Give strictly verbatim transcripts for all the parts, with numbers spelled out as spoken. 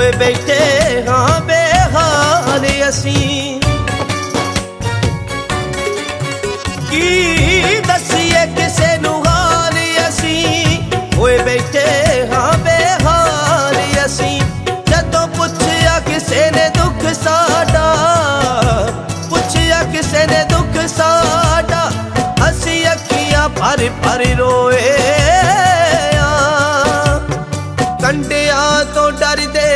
होए बैठे हाँ बेहाल असीं की दसिए किसे नू हाल असीं होए बैठे हाँ बेहाल असीं जदों पुछया किसे ने दुख साडा पुछया किसे ने दुख साडा असीं अखियां भर भर रोए कंडिया तो डरते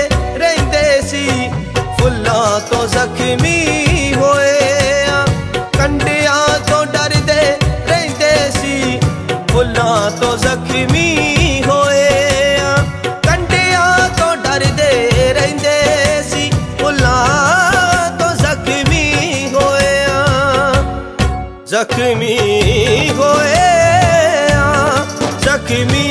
रहंदे सी फुल्लां तो जख्मी होए कंडिया तो डरते रहंदे सी फुल्लां तो जख्मी होए कंडिया तो डरते रहंदे सी फुल्लां तो जख्मी होए जख्मी होए जख्मी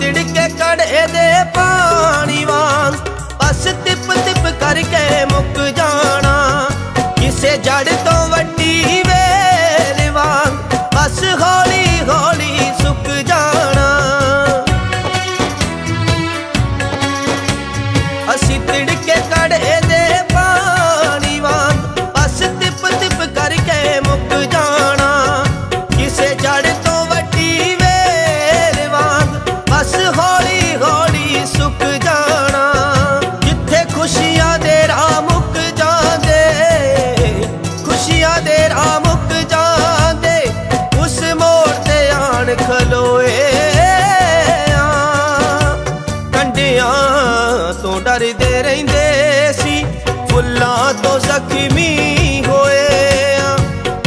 तिड़के कड़े दे पानी वांग बस तिप तिप करके मुक जाना किसे जड़ तो वड्डी वेल वांग बस हौली हौली सुक जाना असी तिड़के कड़े दे पानी वांग बस तिप तिप करके मुक जाना किसे जड़ तो हौली हौली सुक जाना जिथे खुशियां दे राह मुक जांदे खुशियां दे राह मुक जांदे उस मोड़ ते आन खलोए कंडियां तो डरदे रहिंदे सी फुल्लां तो जख्मी होए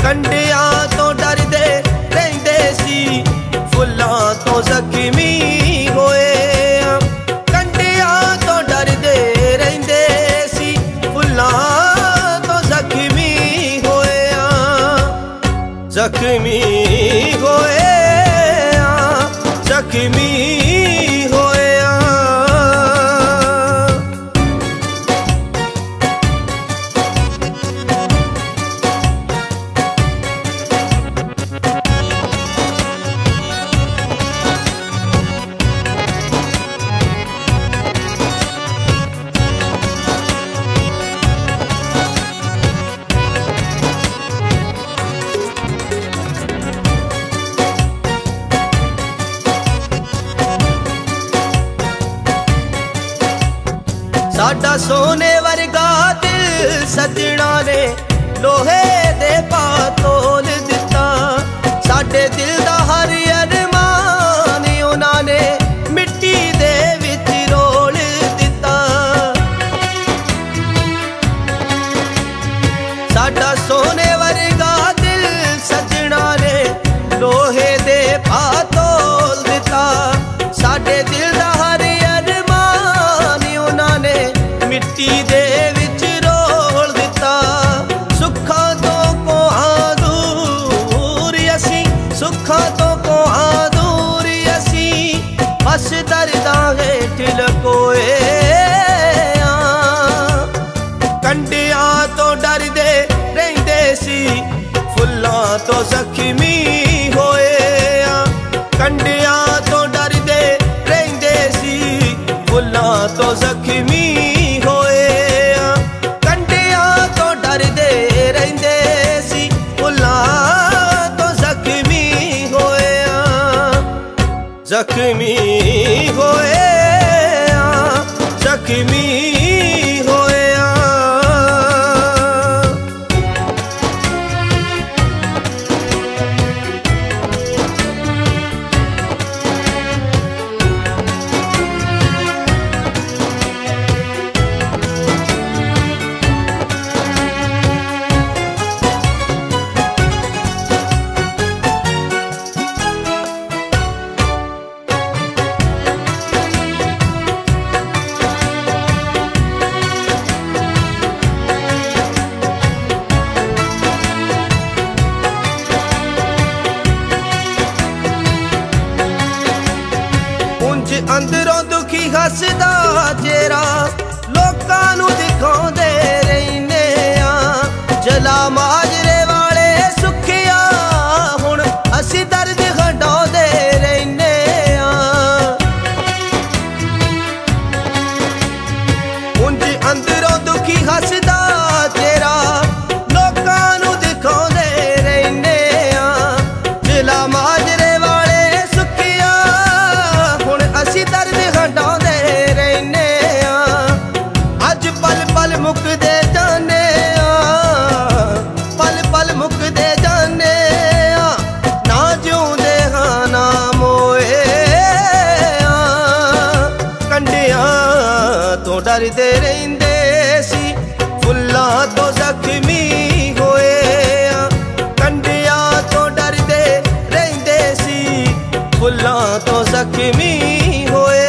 कंडियां तो डरदे रहिंदे सी फुल्लां तो जख्मी जख्मी होए जख्मी होए साडा सोने वर्गा दिल सजना ने लोहे दे पा तोल दिता साडे दिल दा हर अरमान उन्होंने मिट्टी दे विच रोल दिता साडा सोने वर्गा दिल सजना ने लोहे दे पा तोल दिता साडे दिल दा हर मिट्टी दे विच रोल दिता सुखा तो को दूर असी सुखा तो को दूर असी बस दर्दा हेठ लकोए कंडिया तो डरदे रहिंदे सी फुल्लां तो जख्मी होए कंडिया तो डरदे रहिंदे सी फुल्लां तो जख्मी जख्मी होए जख्मी होए माजरे वाले सुखिया हुण असी दर्द घटाते रहने उंज अंदरों दुखी हसदा तेरा लोकां नूं दिखाते रहने जिला माजरे वाले सुखिया हुण असी दर्द घटाते रहने अज पल पल मुकदे जाने डरते रहिंदे सी फुल्ला तो जख्मी होए कंडिया तो डरते रहिंदे सी फुल्ला तो जख्मी होए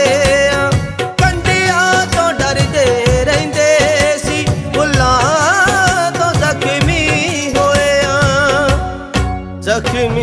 कंडिया तो डरते रहिंदे सी फुल्ला तो जख्मी होए जख्मी।